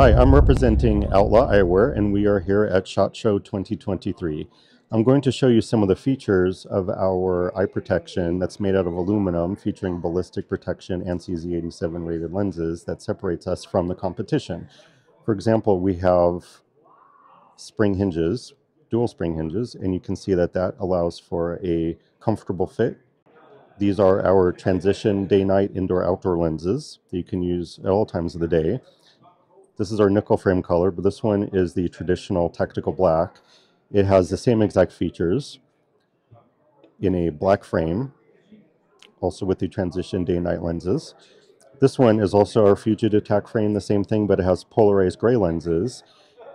Hi, I'm representing Outlaw Eyewear, and we are here at SHOT Show 2023. I'm going to show you some of the features of our eye protection that's made out of aluminum, featuring ballistic protection ANSI Z87 rated lenses that separates us from the competition. For example, we have spring hinges, dual spring hinges, and you can see that that allows for a comfortable fit. These are our transition day-night indoor-outdoor lenses that you can use at all times of the day. This is our nickel frame color, but this one is the traditional tactical black. It has the same exact features in a black frame, also with the transition day-night lenses. This one is also our Fugitac frame, the same thing, but it has polarized gray lenses.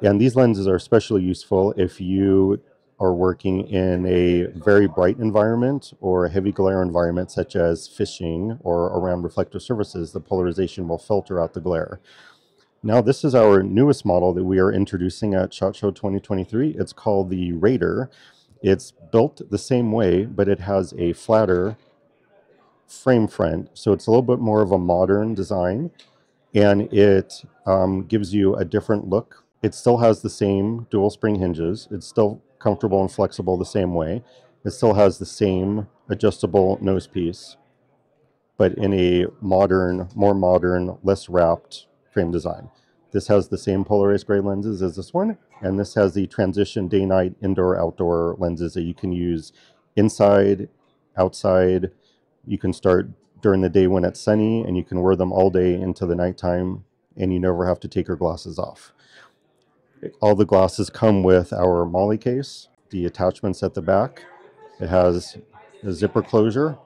And these lenses are especially useful if you are working in a very bright environment or a heavy glare environment, such as fishing or around reflective surfaces. The polarization will filter out the glare. Now, this is our newest model that we are introducing at SHOT Show 2023. It's called the Raider. It's built the same way, but it has a flatter frame front. So it's a little bit more of a modern design, and it gives you a different look. It still has the same dual spring hinges. It's still comfortable and flexible the same way. It still has the same adjustable nose piece, but in a modern, more modern, less wrapped frame design. This has the same polarized gray lenses as this one, and this has the transition day-night indoor-outdoor lenses that you can use inside, outside. You can start during the day when it's sunny, and you can wear them all day into the nighttime, and you never have to take your glasses off. All the glasses come with our MOLLE case, the attachments at the back. It has a zipper closure,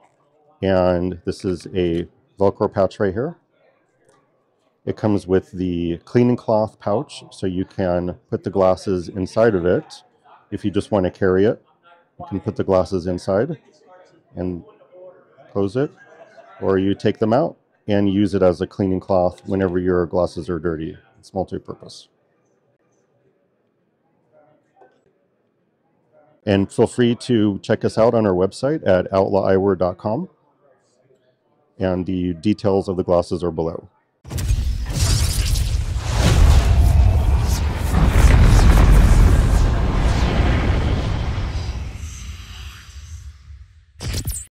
and this is a Velcro pouch right here. It comes with the cleaning cloth pouch, so you can put the glasses inside of it. If you just want to carry it, you can put the glasses inside and close it, or you take them out and use it as a cleaning cloth whenever your glasses are dirty. It's multi-purpose. And feel free to check us out on our website at outlaweyewear.com, and the details of the glasses are below.